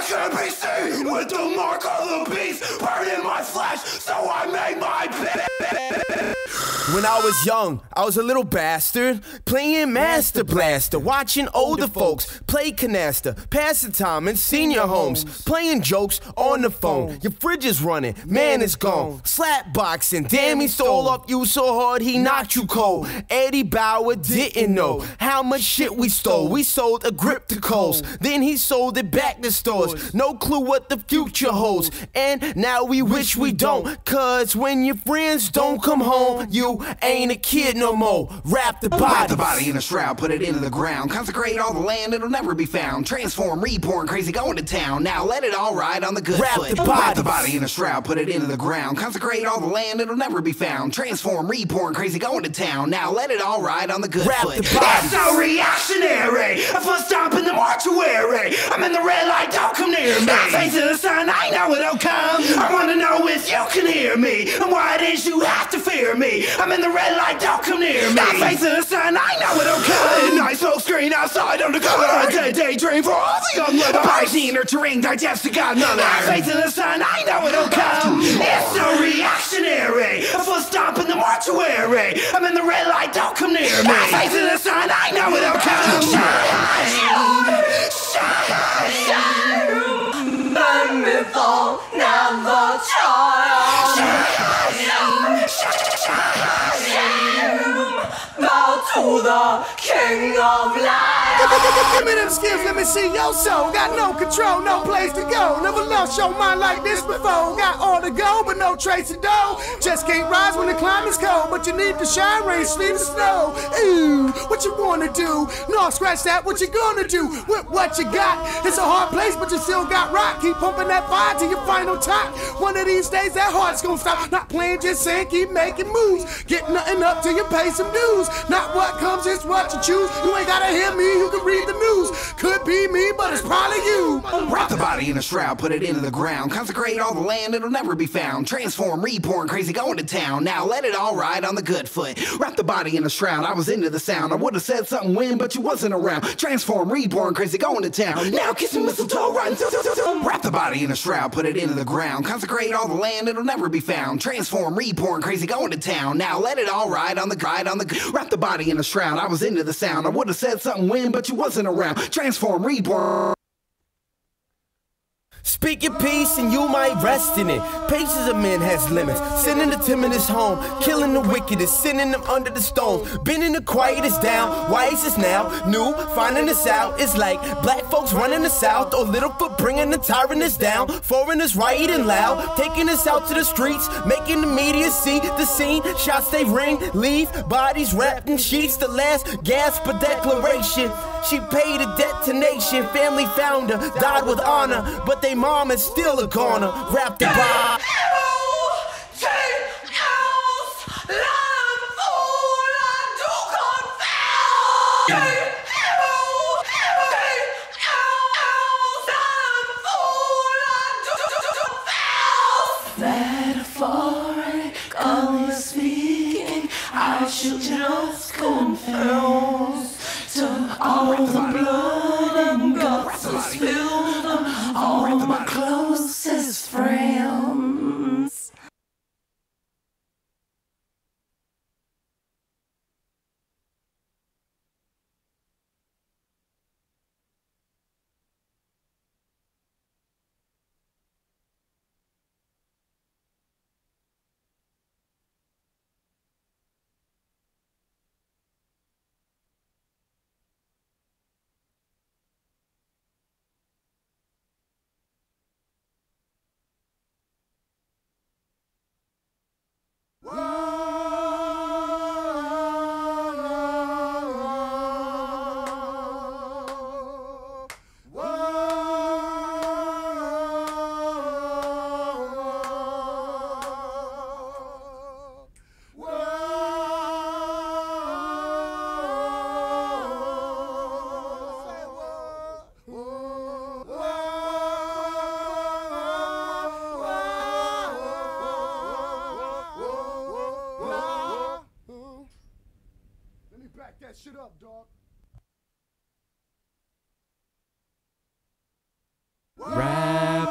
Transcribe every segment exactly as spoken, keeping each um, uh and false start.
I shouldn't be seen with the mark of the beast burning my flesh, so I made my bed. When I was young, I was a little bastard, playing Master Blaster, watching older folks play canasta, passing time in senior homes, playing jokes on the phone. Your fridge is running, man is gone, slap boxing, damn he stole off you so hard he knocked you cold. Eddie Bauer didn't know how much shit we stole. We sold a grip to Kohl's, then he sold it back to stores. No clue what the future holds, and now we wish we don't, cause when your friends don't come home, you ain't a kid no more. Wrap the body. Wrap the body in a shroud, put it into the ground. Consecrate all the land, it'll never be found. Transform, reborn, crazy, going to town. Now let it all ride on the good Wrap foot. The Wrap the body in a shroud, put it into the ground. Consecrate all the land, it'll never be found. Transform, reborn, crazy, going to town. Now let it all ride on the good Wrap foot. The That's so reactionary. I first stomp in the mortuary. I'm in the red light, don't come near me. I'm facing the sun, I know it'll come. I wanna know if you can hear me and why it is you have to fear me. I'm in the red light, don't come near me. I'm facing the sun, I know it'll come. And I smoke screen outside undercover. A day daydream for all the young livers. Piscean or terrain, digested got another. I'm facing the sun, I know it'll come. It's so reactionary. A foot stomp in the mortuary. I'm in the red light, don't come near me. I'm facing the sun, I know it'll come. Shine, shine, shine. Mermiful, never child. Shine, shine, bow to the king of life. Give me them skills, let me see your soul. Got no control, no place to go. Never lost your mind like this before. Got all to go, but no trace of dough. Just can't rise when the climate's cold, but you need to shine, rain, sleet, and snow. Ooh, what you wanna do? No, scratch that, what you gonna do? With what you got, it's a hard place, but you still got rock. Keep pumping that fire till your final top. One of these days that heart's gonna stop. Not playing, just saying, keep making moves. Get nothing up till you pay some dues. Not what comes, it's what you choose. You ain't gotta hear me, you can read the news. Could be me, but it's probably you. Wrap the body in a shroud, put it into the ground. Consecrate all the land, it'll never be found. Transform, reborn, crazy, going to town. Now let it all ride on the good foot. Wrap the body in a shroud, I was into the sound. I would've said something when, but you wasn't around. Transform, reborn, crazy, going to town. Now kiss me mistletoe, run. Wrap the body in a shroud, put it into the ground. Consecrate all the land, it'll never be found. Transform, reborn, crazy, going to town. Now let it all ride on the ride on the wrap the body in a shroud. I was into the sound. I would have said something when, but you wasn't around. Transform, reborn. Speak your peace and you might rest in it. Patience of men has limits. Sending the timidest home, killing the wickedest, sending them under the stone. Bending the quietest down, wisest now, new, finding us out. It's like black folks running the south, or Littlefoot bringing the tyrants down. Foreigners rioting loud, taking us out to the streets, making the media see the scene. Shots they ring, leave, bodies wrapped in sheets. The last gasp of declaration, she paid a detonation. Family founder died with honor, but they mom is still a goner. Wrap the body. Metaphorically speaking, I should just confess to all the blood and guts I spilled. All my closest friends.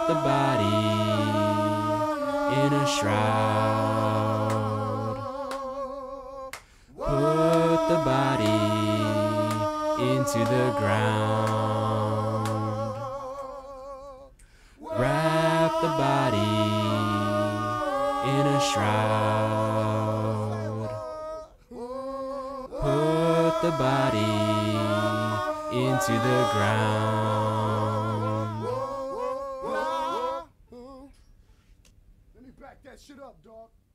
the body in a shroud. Put the body into the ground. Wrap the body in a shroud. Put the body into the ground. Back that shit up, dog.